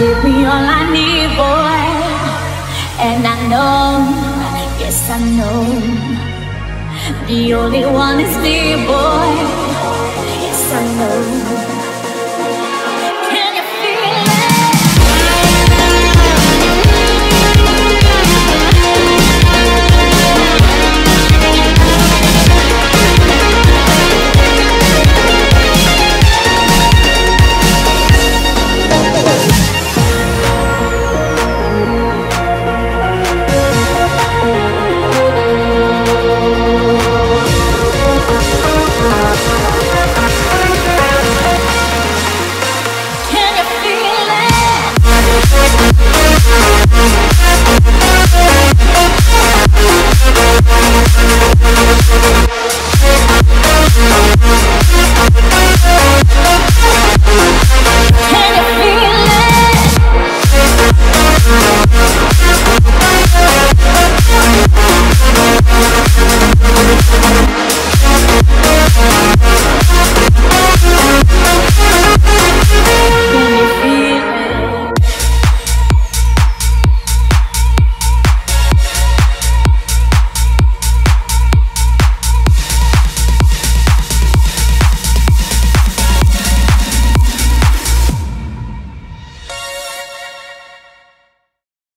give me all I need, boy. And I know, yes I know, the only one is me, boy. Yes I know.